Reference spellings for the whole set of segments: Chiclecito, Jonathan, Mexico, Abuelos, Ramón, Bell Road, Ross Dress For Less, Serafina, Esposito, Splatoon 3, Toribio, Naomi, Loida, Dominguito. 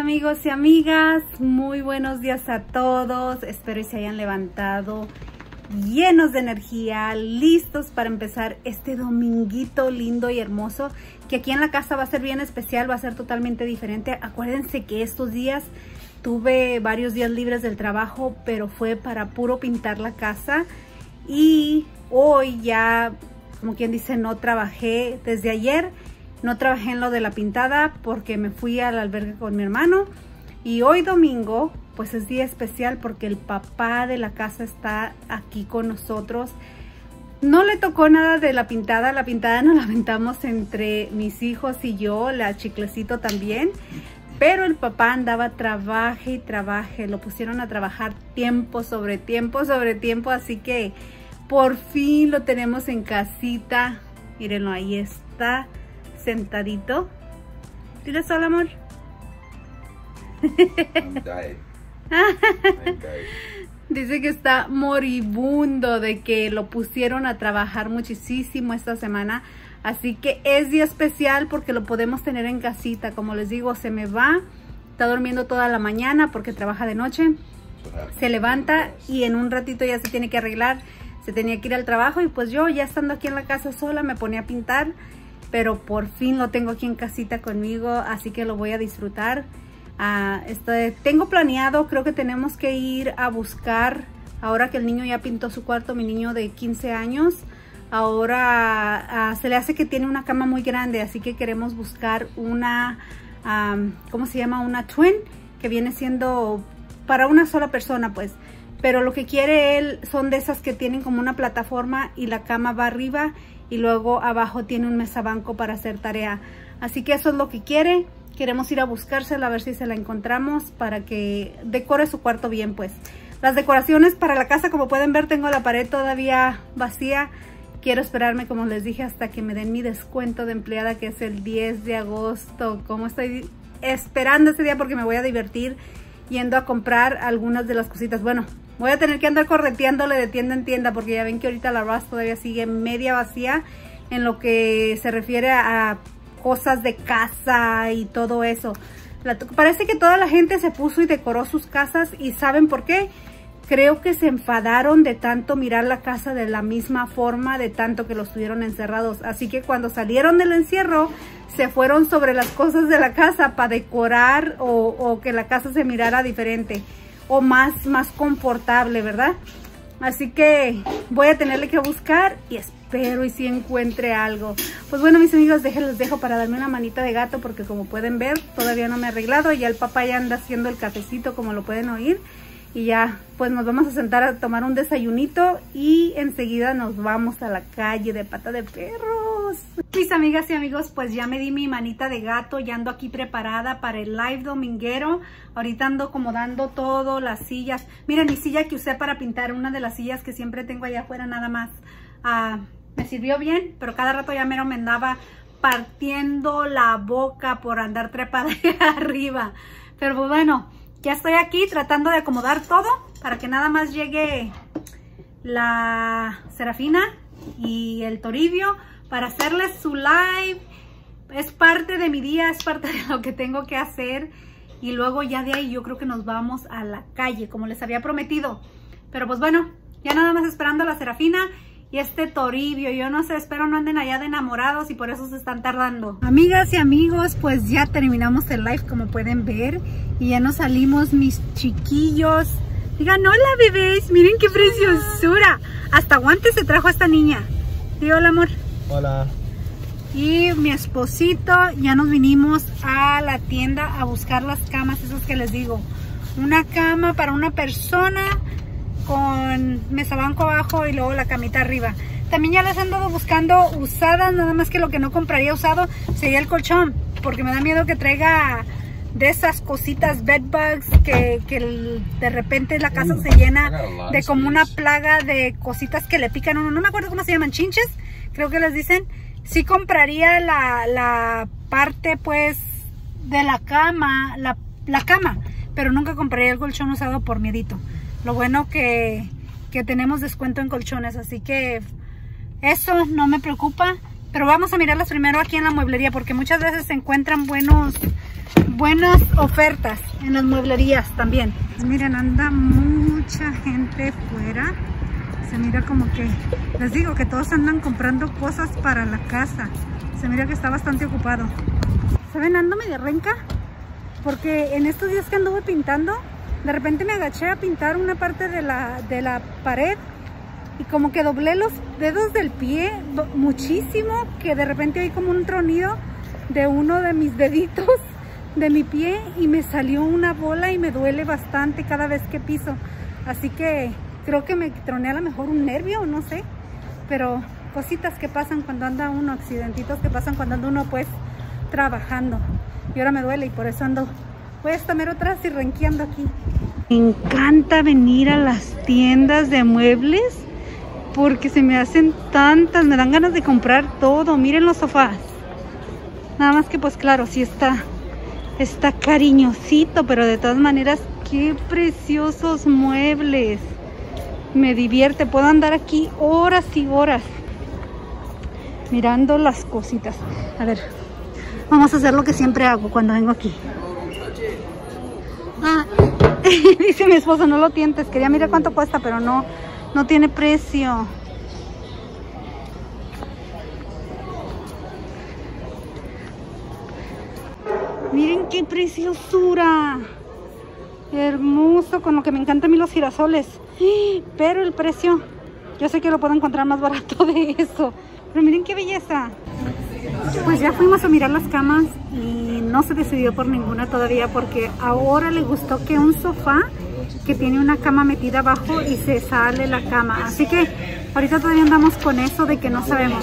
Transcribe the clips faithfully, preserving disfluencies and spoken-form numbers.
amigos y amigas, muy buenos días a todos, espero y se hayan levantado llenos de energía, listos para empezar este dominguito lindo y hermoso, que aquí en la casa va a ser bien especial, va a ser totalmente diferente. Acuérdense que estos días tuve varios días libres del trabajo, pero fue para puro pintar la casa y hoy ya, como quien dice, no trabajé desde ayer. No trabajé en lo de la pintada porque me fui al albergue con mi hermano. Y hoy domingo, pues es día especial porque el papá de la casa está aquí con nosotros. No le tocó nada de la pintada. La pintada nos la pintamos entre mis hijos y yo, la Chiclecito también. Pero el papá andaba trabaje y trabaje. Lo pusieron a trabajar tiempo sobre tiempo sobre tiempo. Así que por fin lo tenemos en casita. Mírenlo, ahí está. Sentadito. Dile solo, amor. I'm dying. I'm dying. Dice que está moribundo de que lo pusieron a trabajar muchísimo esta semana. Así que es día especial porque lo podemos tener en casita. Como les digo, se me va. Está durmiendo toda la mañana porque trabaja de noche. Se levanta y en un ratito ya se tiene que arreglar. Se tenía que ir al trabajo y pues yo ya estando aquí en la casa sola me ponía a pintar. Pero por fin lo tengo aquí en casita conmigo, así que lo voy a disfrutar. Uh, este, tengo planeado, creo que tenemos que ir a buscar, ahora que el niño ya pintó su cuarto, mi niño de quince años, ahora uh, se le hace que tiene una cama muy grande, así que queremos buscar una, um, ¿cómo se llama? Una twin, que viene siendo para una sola persona, pues. Pero lo que quiere él son de esas que tienen como una plataforma y la cama va arriba. Y luego abajo tiene un mesabanco para hacer tarea. Así que eso es lo que quiere. Queremos ir a buscársela a ver si se la encontramos para que decore su cuarto bien, pues. Las decoraciones para la casa, como pueden ver, tengo la pared todavía vacía. Quiero esperarme, como les dije, hasta que me den mi descuento de empleada, que es el diez de agosto. Como estoy esperando ese día porque me voy a divertir yendo a comprar algunas de las cositas. Bueno, voy a tener que andar correteándole de tienda en tienda porque ya ven que ahorita la Ross todavía sigue media vacía en lo que se refiere a cosas de casa y todo eso. La, parece que toda la gente se puso y decoró sus casas y ¿saben por qué? Creo que se enfadaron de tanto mirar la casa de la misma forma, de tanto que los tuvieron encerrados. Así que cuando salieron del encierro, se fueron sobre las cosas de la casa para decorar o, o que la casa se mirara diferente. O más, más confortable, ¿verdad? Así que voy a tenerle que buscar y espero y si encuentre algo. Pues bueno, mis amigos, déjenlos dejo para darme una manita de gato porque como pueden ver, todavía no me he arreglado. Ya el papá ya anda haciendo el cafecito, como lo pueden oír. Y ya, pues nos vamos a sentar a tomar un desayunito y enseguida nos vamos a la calle de pata de perros. Mis amigas y amigos, pues ya me di mi manita de gato, ya ando aquí preparada para el live dominguero. Ahorita ando acomodando todo, las sillas. Miren, mi silla que usé para pintar, una de las sillas que siempre tengo allá afuera nada más. Ah, me sirvió bien, pero cada rato ya mero me andaba partiendo la boca por andar trepada arriba. Pero bueno, ya estoy aquí tratando de acomodar todo para que nada más llegue la Serafina y el Toribio para hacerles su live. Es parte de mi día, es parte de lo que tengo que hacer. Y luego ya de ahí yo creo que nos vamos a la calle, como les había prometido. Pero pues bueno, ya nada más esperando a la Serafina y este Toribio. Yo no sé, espero no anden allá de enamorados y por eso se están tardando. Amigas y amigos, pues ya terminamos el live, como pueden ver. Y ya nos salimos, mis chiquillos. Digan hola, bebés. Miren qué preciosura. Hasta guantes se trajo a esta niña. Dí hola, amor. Hola. Y mi esposito. Ya nos vinimos a la tienda a buscar las camas, esas que les digo. Una cama para una persona con mesabanco abajo y luego la camita arriba. También ya las han dado buscando usadas. Nada más que lo que no compraría usado sería el colchón. Porque me da miedo que traiga de esas cositas bedbugs que, que el, de repente la casa se llena de como una plaga de cositas que le pican a uno. No me acuerdo cómo se llaman, chinches, creo que les dicen. Sí compraría la, la parte pues de la cama, la, la cama, pero nunca compraría el colchón usado por miedito. Lo bueno que, que tenemos descuento en colchones, así que eso no me preocupa. Pero vamos a mirarlas primero aquí en la mueblería porque muchas veces se encuentran buenos buenas ofertas en las mueblerías también. Miren, anda mucha gente fuera. Se mira como que, les digo que todos andan comprando cosas para la casa. Se mira que está bastante ocupado. ¿Saben? Ando medio renca, porque en estos días que anduve pintando, de repente me agaché a pintar una parte de la, de la pared y como que doblé los dedos del pie muchísimo, que de repente hay como un tronido de uno de mis deditos de mi pie y me salió una bola y me duele bastante cada vez que piso. Así que creo que me troné a lo mejor un nervio, no sé, pero cositas que pasan cuando anda uno, accidentitos que pasan cuando anda uno pues trabajando. Y ahora me duele y por eso ando voy hasta mero atrás y renqueando aquí. Me encanta venir a las tiendas de muebles porque se me hacen tantas, me dan ganas de comprar todo. Miren los sofás, nada más que pues claro, sí está está cariñosito, pero de todas maneras qué preciosos muebles. Me divierte, puedo andar aquí horas y horas mirando las cositas. A ver, vamos a hacer lo que siempre hago cuando vengo aquí. Ah, dice mi esposo, no lo tientes, quería mirar cuánto cuesta, pero no, no tiene precio. Miren qué preciosura. Hermoso, con lo que me encantan a mí los girasoles. Pero el precio, yo sé que lo puedo encontrar más barato de eso. Pero miren qué belleza. Pues ya fuimos a mirar las camas y no se decidió por ninguna todavía, porque ahora le gustó que un sofá que tiene una cama metida abajo y se sale la cama. Así que ahorita todavía andamos con eso de que no sabemos.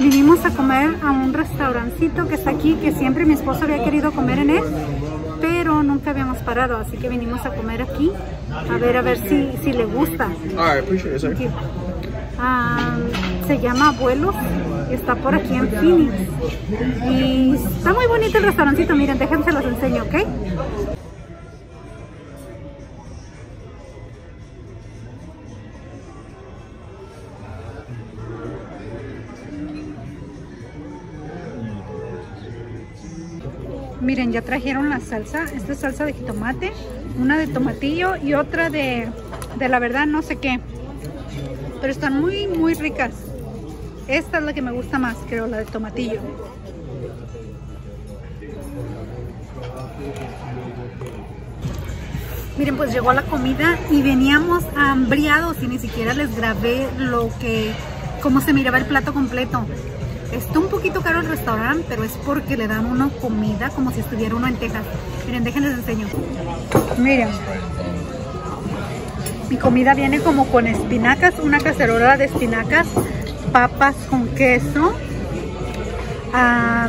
Vinimos a comer a un restaurancito que está aquí, que siempre mi esposo había querido comer en él, pero nunca habíamos parado, así que vinimos a comer aquí a ver a ver si, si le gusta. Um, se llama Abuelos, está por aquí en Phoenix y está muy bonito el restaurancito. Miren, déjense los enseño, ¿ok? Miren, ya trajeron la salsa. Esta es salsa de jitomate, una de tomatillo y otra de, de la verdad no sé qué, pero están muy muy ricas. Esta es la que me gusta más, creo, la de tomatillo. Miren, pues llegó la comida y veníamos hambriados y ni siquiera les grabé lo que, cómo se miraba el plato completo. Está un poquito caro el restaurante, pero es porque le dan una comida como si estuviera uno en Texas. Miren, déjenles enseño. Miren, mi comida viene como con espinacas, una cacerola de espinacas, papas con queso. Ah,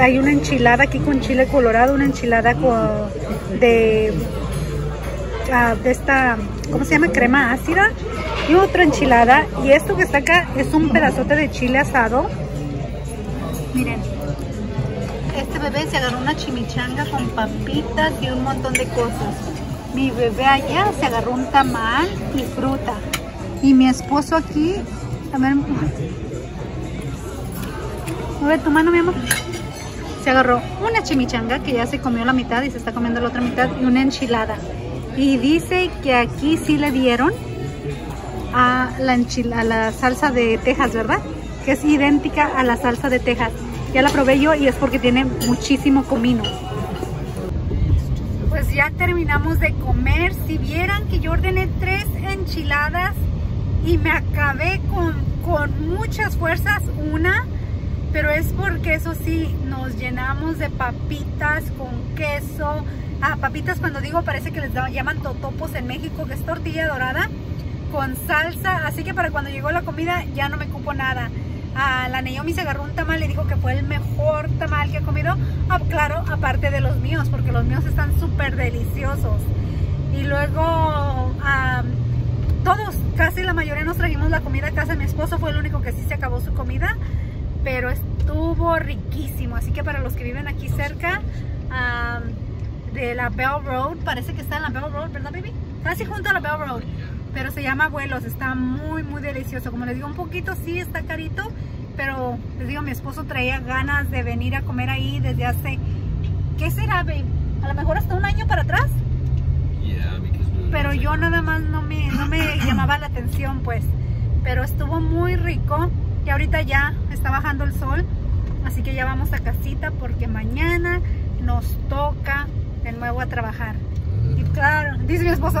hay una enchilada aquí con chile colorado, una enchilada con, de, ah, de esta, ¿cómo se llama? Crema ácida. Y otra enchilada. Y esto que está acá es un pedazote de chile asado. Miren, este bebé se agarró una chimichanga con papitas y un montón de cosas. Mi bebé allá se agarró un tamal y fruta. Y mi esposo aquí también. Mueve tu mano, mi amor. Se agarró una chimichanga que ya se comió la mitad y se está comiendo la otra mitad, y una enchilada. Y dice que aquí sí le dieron a la, enchila, a la salsa de Texas, ¿verdad? Que es idéntica a la salsa de Texas. Ya la probé yo y es porque tiene muchísimo comino. Pues ya terminamos de comer. Si vieran que yo ordené tres enchiladas y me acabé con, con muchas fuerzas una, pero es porque eso sí, nos llenamos de papitas con queso. Ah, papitas, cuando digo, parece que les llaman totopos en México, que es tortilla dorada con salsa. Así que para cuando llegó la comida ya no me cupo nada. Ah, la Naomi se agarró un tamal y dijo que fue el mejor tamal que he comido. Ah, claro, aparte de los míos, porque los míos están súper deliciosos. Y luego ah, todos, casi la mayoría nos trajimos la comida a casa. Mi esposo fue el único que sí se acabó su comida, pero estuvo riquísimo. Así que para los que viven aquí cerca ah, de la Bell Road, parece que está en la Bell Road, ¿verdad, baby? Casi junto a la Bell Road, pero se llama Abuelos. Está muy muy delicioso. Como les digo, un poquito sí está carito, pero les digo, mi esposo traía ganas de venir a comer ahí desde hace ¿Qué será, babe? A lo mejor hasta un año para atrás. Yeah, pero yo nada más no me, no me llamaba la atención, pues. Pero estuvo muy rico. Y ahorita ya está bajando el sol, así que ya vamos a casita porque mañana nos toca de nuevo a trabajar. Y claro, dice mi esposo,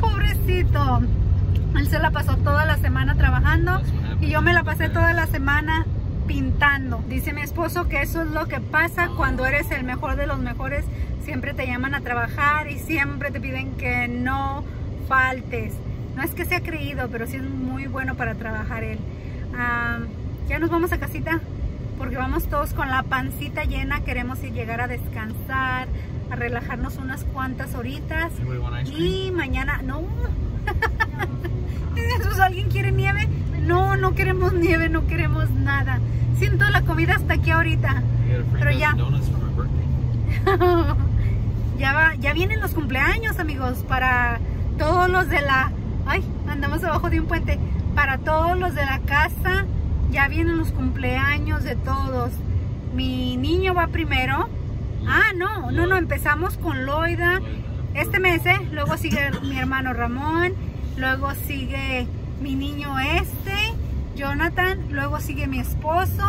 pobrecito, él se la pasó toda la semana trabajando y yo me la pasé toda la semana pintando. Dice mi esposo que eso es lo que pasa cuando eres el mejor de los mejores, siempre te llaman a trabajar y siempre te piden que no faltes. No es que sea creído, pero sí es muy bueno para trabajar él. Ah, ya nos vamos a casita porque vamos todos con la pancita llena. Queremos ir, llegar a descansar, a relajarnos unas cuantas horitas. Y mañana, no. Entonces, ¿alguien quiere nieve? No, no queremos nieve, no queremos nada. Siento la comida hasta aquí ahorita. Pero ya. ya, va, ya vienen los cumpleaños, amigos, para todos los de la... Ay, andamos abajo de un puente. Para todos los de la casa, ya vienen los cumpleaños de todos. Mi niño va primero. Ah, no, no, no, empezamos con Loida este mes, ¿eh? Luego sigue mi hermano Ramón, luego sigue mi niño este, Jonathan, luego sigue mi esposo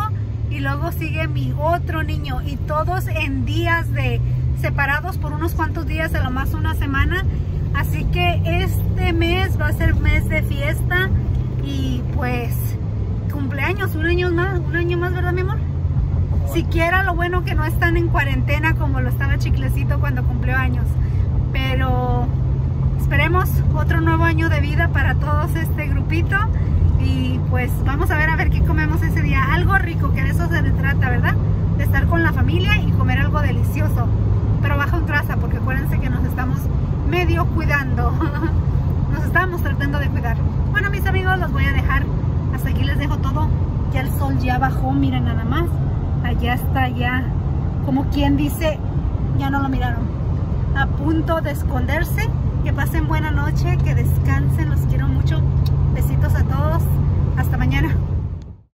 y luego sigue mi otro niño. Y todos en días de separados por unos cuantos días, a lo más una semana. Así que este mes va a ser mes de fiesta y pues cumpleaños, un año más, un año más, ¿verdad, mi amor? Siquiera lo bueno que no están en cuarentena como lo estaba Chiclecito cuando cumplió años. Pero esperemos otro nuevo año de vida para todos este grupito. Y pues vamos a ver a ver qué comemos ese día. Algo rico, que de eso se trata, ¿verdad? De estar con la familia y comer algo delicioso. Pero bajo en traza, porque acuérdense que nos estamos medio cuidando. Nos estamos tratando de cuidar. Bueno, mis amigos, los voy a dejar. Hasta aquí les dejo todo. Ya el sol ya bajó, miren nada más. Allá está, ya, como quien dice, ya no lo miraron, a punto de esconderse. Que pasen buena noche, que descansen, los quiero mucho, besitos a todos, hasta mañana.